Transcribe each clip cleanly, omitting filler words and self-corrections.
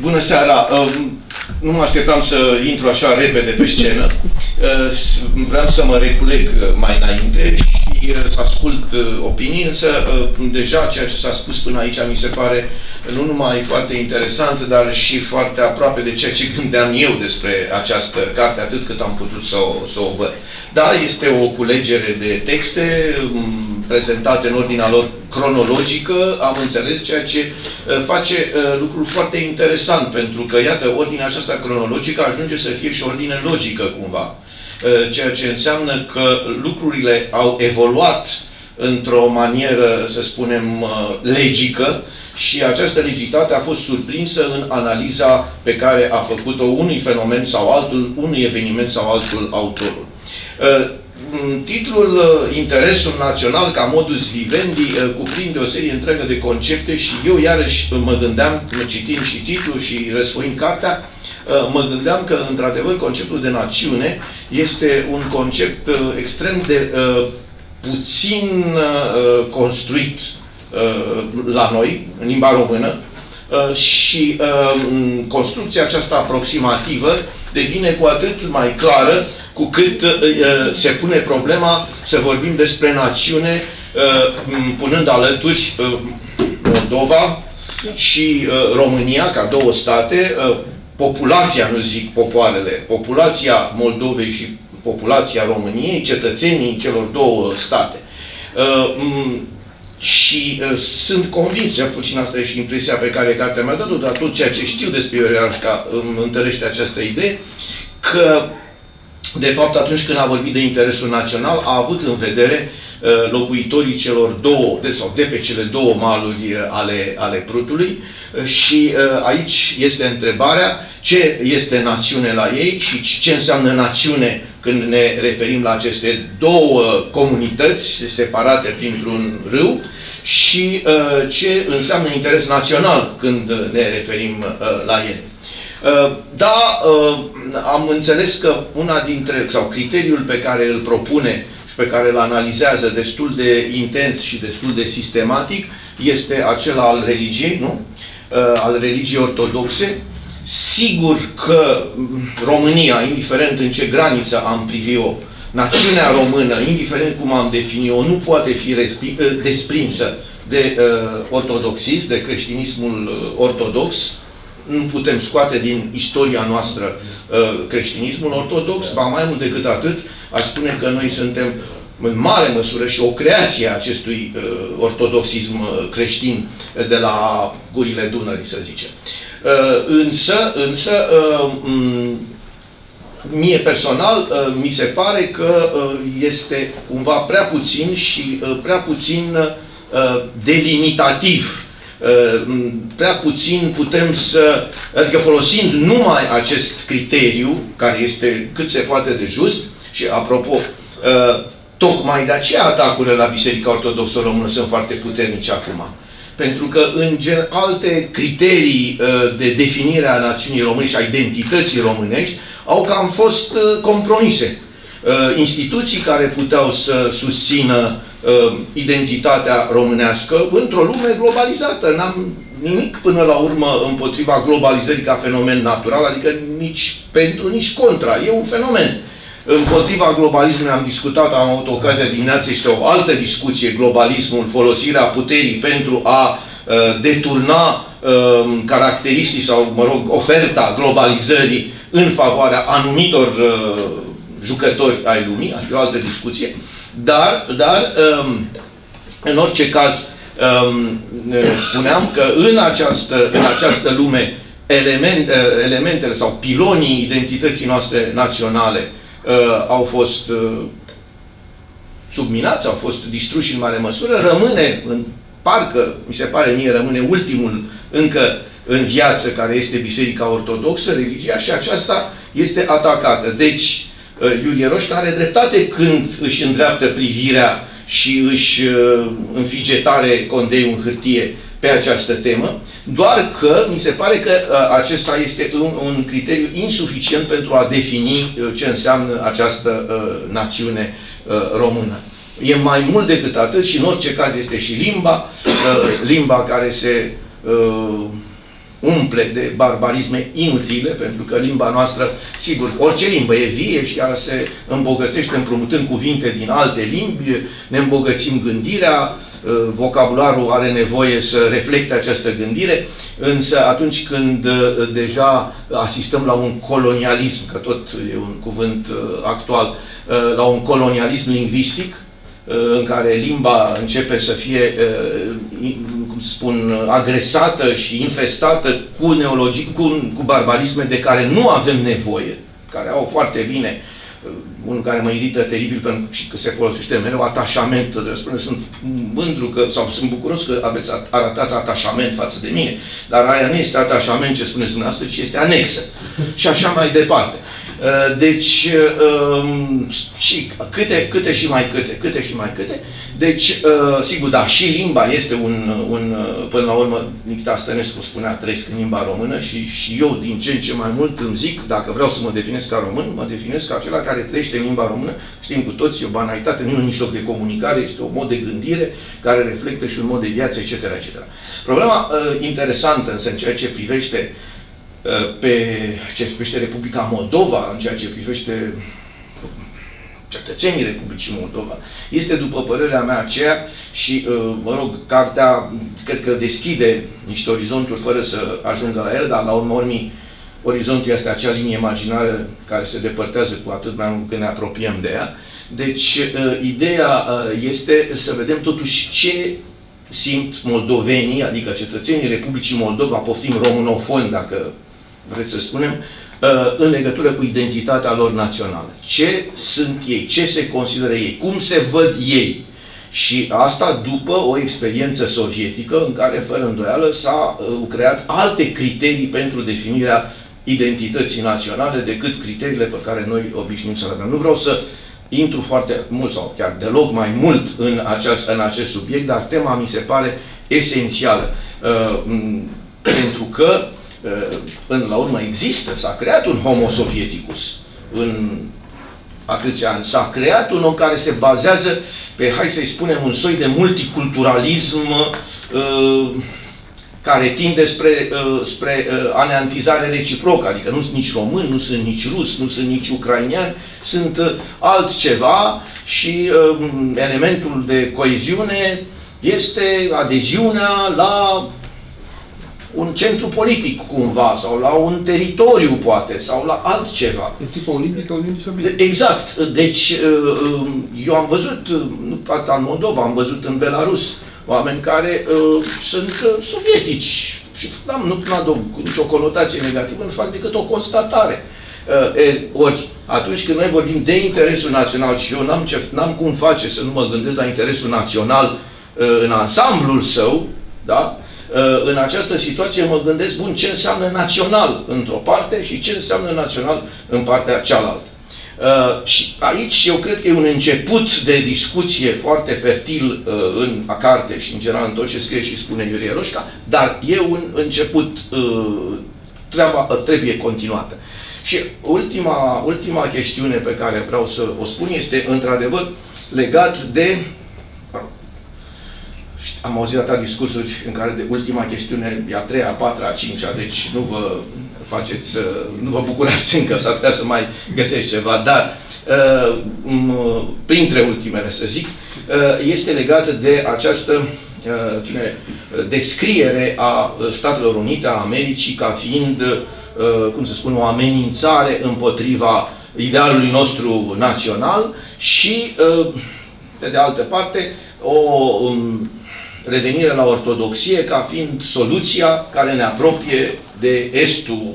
Bună seara! Nu mă așteptam să intru așa repede pe scenă. Vreau să mă reculeg mai înainte și să ascult opinii, însă deja ceea ce s-a spus până aici mi se pare nu numai foarte interesant, dar și foarte aproape de ceea ce gândeam eu despre această carte, atât cât am putut să o văd. Da, este o culegere de texte prezentate în ordinea lor cronologică, am înțeles, ceea ce face lucrul foarte interesant, pentru că, iată, ordinea aceasta cronologică ajunge să fie și ordine logică, cumva. Ceea ce înseamnă că lucrurile au evoluat într-o manieră, să spunem, legică, și această legitate a fost surprinsă în analiza pe care a făcut-o unui fenomen sau altul, unui eveniment sau altul autorul. Titlul Interesul Național ca Modus Vivendi cuprinde o serie întreagă de concepte și eu iarăși mă gândeam, citind și titlul și răsfoind cartea, mă gândeam că, într-adevăr, conceptul de națiune este un concept extrem de puțin construit la noi, în limba română, și construcția aceasta aproximativă devine cu atât mai clară cu cât se pune problema să vorbim despre națiune, punând alături Moldova și România ca două state, populația, nu zic popoarele, populația Moldovei și populația României, cetățenii celor două state. Și sunt convins, cel puțin asta e și impresia pe care cartea mi-a dat-o, dar tot ceea ce știu despre Iurie Roșca îmi întărește această idee, că de fapt atunci când a vorbit de interesul național a avut în vedere locuitorii celor două, de pe cele două maluri ale Prutului, și aici este întrebarea ce este națiune la ei și ce înseamnă națiune când ne referim la aceste două comunități separate printr-un râu și ce înseamnă interes național când ne referim la ele. Da, am înțeles că una dintre, sau criteriul pe care îl propune și pe care îl analizează destul de intens și destul de sistematic este acela al religiei, nu? Al religiei ortodoxe. Sigur că România, indiferent în ce graniță am privit-o, națiunea română, indiferent cum am definit-o, nu poate fi desprinsă de ortodoxism, de creștinismul ortodox. Nu putem scoate din istoria noastră creștinismul ortodox, ba mai mult decât atât, aș spune că noi suntem în mare măsură și o creație a acestui ortodoxism creștin de la gurile Dunării, să zicem. Însă, mie personal, mi se pare că este cumva prea puțin și prea puțin delimitativ. Prea puțin putem să, adică folosind numai acest criteriu, care este cât se poate de just, și apropo, tocmai de aceea atacurile la Biserica Ortodoxă Română sunt foarte puternice acum. Pentru că în alte criterii de definire a națiunii române și a identității românești au cam fost compromise. Instituții care puteau să susțină identitatea românească într-o lume globalizată. N-am nimic până la urmă împotriva globalizării ca fenomen natural, adică nici pentru, nici contra. E un fenomen. Împotriva globalismului am discutat, am avut ocazia dimineața, este o altă discuție, globalismul, folosirea puterii pentru a deturna caracteristici sau, mă rog, oferta globalizării în favoarea anumitor jucători ai lumii, asta e o altă discuție, dar în orice caz spuneam că în această lume elementele sau pilonii identității noastre naționale au fost subminați, au fost distruși în mare măsură, rămâne, parcă, mi se pare mie, rămâne ultimul încă în viață, care este Biserica Ortodoxă, religia, și aceasta este atacată. Deci, Iurie Roșca are dreptate când își îndreaptă privirea și își înfige tare condeiul în hârtie pe această temă, doar că mi se pare că acesta este un criteriu insuficient pentru a defini ce înseamnă această națiune română. E mai mult decât atât și în orice caz este și limba care se umple de barbarisme inutile, pentru că limba noastră, sigur, orice limbă e vie și ea se îmbogățește împrumutând cuvinte din alte limbi, ne îmbogățim gândirea, vocabularul are nevoie să reflecte această gândire, însă atunci când deja asistăm la un colonialism, că tot e un cuvânt actual, la un colonialism lingvistic, în care limba începe să fie, cum spun, agresată și infestată cu neologii, cu barbarisme de care nu avem nevoie, care au foarte bine, unul care mă irită teribil pentru că se folosește mereu atașament, sunt mândru că, sau sunt bucuros că aveți arătați atașament față de mine, dar aia nu este atașament ce spuneți dumneavoastră, ci este anexă. Și așa mai departe. Deci, și câte și mai câte. Deci, sigur, da, și limba este un până la urmă, Nicita Stănescu spunea, trăiesc în limba română și eu din ce în ce mai mult îmi zic, dacă vreau să mă definesc ca român, mă definesc ca acela care trăiește în limba română. Știm cu toți, e o banalitate, nu e un mijloc de comunicare, este un mod de gândire care reflectă și un mod de viață, etc. etc. Problema interesantă, însă, în ceea ce privește Republica Moldova, în ceea ce privește cetățenii Republicii Moldova, este, după părerea mea, aceea și, mă rog, cartea, cred că deschide niște orizonturi fără să ajungă la el, dar, la urma urmii, orizontul este acea linie imaginară care se depărtează cu atât mai mult când ne apropiem de ea. Deci, ideea este să vedem, totuși, ce simt moldovenii, adică cetățenii Republicii Moldova, poftim românofoni, dacă vreți să spunem, în legătură cu identitatea lor națională. Ce sunt ei? Ce se consideră ei? Cum se văd ei? Și asta după o experiență sovietică în care, fără îndoială, s-au creat alte criterii pentru definirea identității naționale decât criteriile pe care noi obișnuim să le avem. Nu vreau să intru foarte mult sau chiar deloc mai mult în acest subiect, dar tema mi se pare esențială. Pentru că, până la urmă, există, s-a creat un homo sovieticus. În atâția ani s-a creat un om care se bazează pe, hai să-i spunem, un soi de multiculturalism care tinde spre aneantizare reciprocă, adică nu sunt nici român, nu sunt nici rus, nu sunt nici ucrainian, sunt altceva și elementul de coeziune este adeziunea la un centru politic, cumva, sau la un teritoriu, poate, sau la altceva. De tipul olimpic, olimpic, olimpic. Exact. Deci, eu am văzut, nu poate în Moldova, am văzut în Belarus, oameni care sunt sovietici. Și nu aduc nicio conotație negativă, nu fac decât o constatare. Ori, atunci când noi vorbim de interesul național, și eu n-am cum face să nu mă gândesc la interesul național în ansamblul său, da? În această situație mă gândesc, bun, ce înseamnă național într-o parte și ce înseamnă național în partea cealaltă. Și aici eu cred că e un început de discuție foarte fertil în a carte și în general în tot ce scrie și spune Iurie Roșca, dar e un început, treaba trebuie continuată. Și ultima chestiune pe care vreau să o spun este într-adevăr legat de... Am auzit atâtea discursuri în care de ultima chestiune e a treia, a patra, a cincea, deci nu vă faceți, nu vă bucurați încă, s-ar putea să mai găsești ceva, dar printre ultimele, să zic, este legată de această descriere a Statelor Unite, a Americii, ca fiind, cum să spun, o amenințare împotriva idealului nostru național și, pe de altă parte, o revenire la ortodoxie ca fiind soluția care ne apropie de estul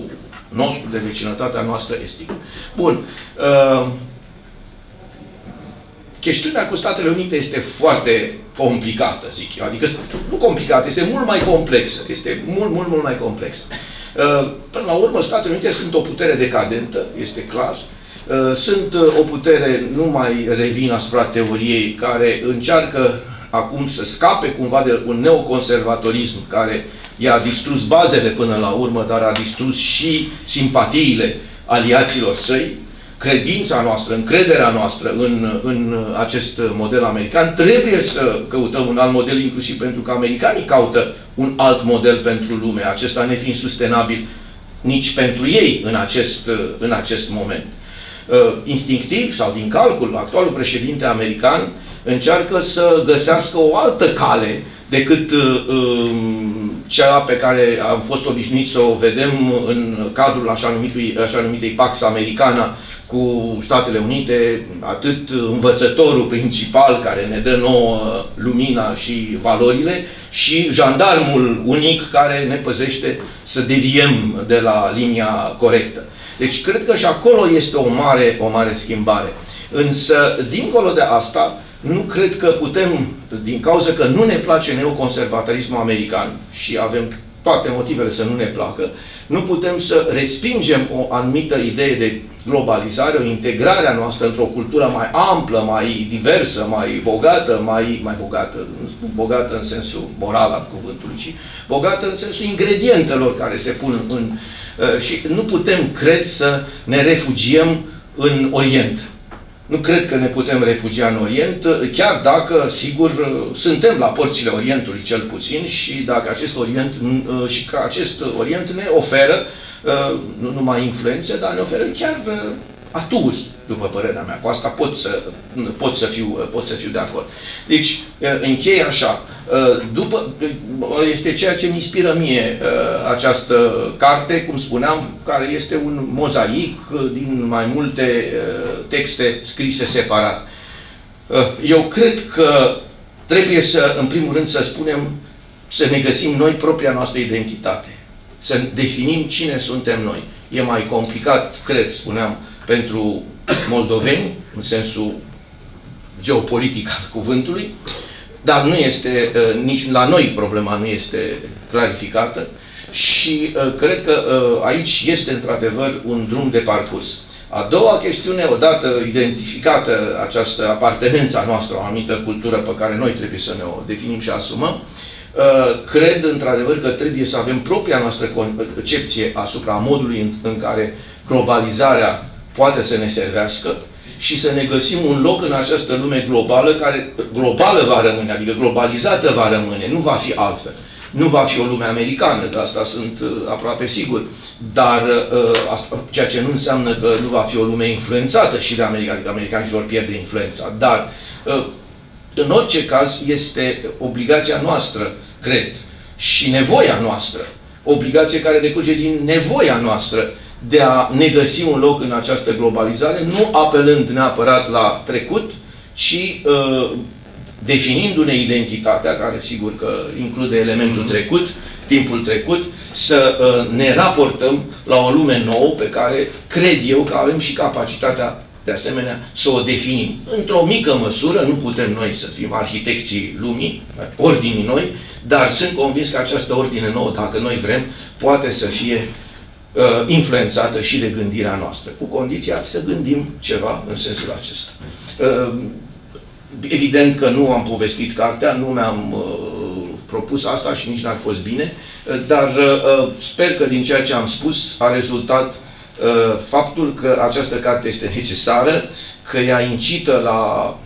nostru, de vecinătatea noastră estică. Bun. Chestiunea cu Statele Unite este foarte complicată, zic eu. Adică, nu complicată, este mult mai complexă. Este mult mai complexă. Până la urmă, Statele Unite sunt o putere decadentă, este clar. Sunt o putere, nu mai revin asupra teoriei, care încearcă acum să scape cumva de un neoconservatorism care i-a distrus bazele până la urmă, dar a distrus și simpatiile aliaților săi. credința noastră, încrederea noastră în acest model american, trebuie să căutăm un alt model, inclusiv pentru că americanii caută un alt model pentru lume, acesta nefiind sustenabil nici pentru ei în acest moment. Instinctiv sau din calcul, actualul președinte american încearcă să găsească o altă cale decât cea pe care am fost obișnuiți să o vedem în cadrul așa numitei Pax americană cu Statele Unite, atât învățătorul principal care ne dă nouă lumina și valorile și jandarmul unic care ne păzește să deviem de la linia corectă. Deci cred că și acolo este o mare schimbare. Însă, dincolo de asta, nu cred că putem, din cauza că nu ne place neoconservatorismul american și avem toate motivele să nu ne placă, nu putem să respingem o anumită idee de globalizare, o integrare a noastră într-o cultură mai amplă, mai diversă, mai bogată, bogată în sensul moral al cuvântului, ci bogată în sensul ingredientelor care se pun în... și nu putem, cred, să ne refugiem în Orient. Nu cred că ne putem refugia în Orient, chiar dacă, sigur, suntem la porțile Orientului cel puțin și dacă acest Orient ne oferă nu numai influențe, dar ne oferă chiar aturi, după părerea mea. Cu asta pot să fiu de acord. Deci, închei așa. Este ceea ce îmi inspiră mie această carte, cum spuneam, care este un mozaic din mai multe texte scrise separat. Eu cred că trebuie să, în primul rând, să spunem, să ne găsim noi propria noastră identitate. Să definim cine suntem noi. E mai complicat, cred, spuneam, pentru moldoveni, în sensul geopolitic al cuvântului, dar nu este, nici la noi problema nu este clarificată și cred că aici este într-adevăr un drum de parcurs. A doua chestiune, odată identificată această apartenență noastră, o anumită cultură pe care noi trebuie să ne o definim și asumăm, cred într-adevăr că trebuie să avem propria noastră concepție asupra modului în care globalizarea poate să ne servească și să ne găsim un loc în această lume globală, care globală va rămâne, adică globalizată va rămâne, nu va fi altfel. Nu va fi o lume americană, de asta sunt aproape sigur, dar ceea ce nu înseamnă că nu va fi o lume influențată și de America, adică americanii vor pierde influența, dar în orice caz este obligația noastră, cred, și nevoia noastră, obligație care decurge din nevoia noastră de a ne găsi un loc în această globalizare, nu apelând neapărat la trecut, ci definindu-ne identitatea, care sigur că include elementul trecut, timpul trecut, să ne raportăm la o lume nouă pe care cred eu că avem și capacitatea de asemenea să o definim. Într-o mică măsură, nu putem noi să fim arhitecții lumii, ordinii noi, dar sunt convins că această ordine nouă, dacă noi vrem, poate să fie influențată și de gândirea noastră, cu condiția să gândim ceva în sensul acesta. Evident că nu am povestit cartea, nu mi-am propus asta și nici n-ar fost bine, dar sper că din ceea ce am spus a rezultat faptul că această carte este necesară, că ea incită la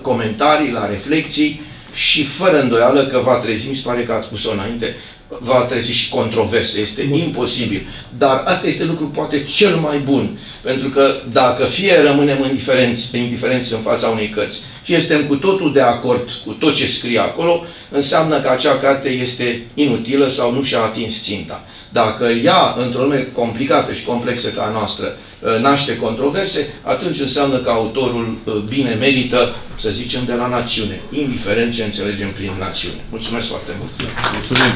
comentarii, la reflexii și fără îndoială că va trezi, mi se pare că ați spus-o înainte, va trezi și controverse. Este imposibil. Dar asta este lucrul poate cel mai bun. Pentru că dacă fie rămânem indiferenți în fața unei cărți, fie suntem cu totul de acord cu tot ce scrie acolo, înseamnă că acea carte este inutilă sau nu și-a atins ținta. Dacă ea, într-o lume complicată și complexă ca a noastră, naște controverse, atunci înseamnă că autorul bine merită, să zicem, de la națiune, indiferent ce înțelegem prin națiune. Mulțumesc foarte mult! Mulțumim!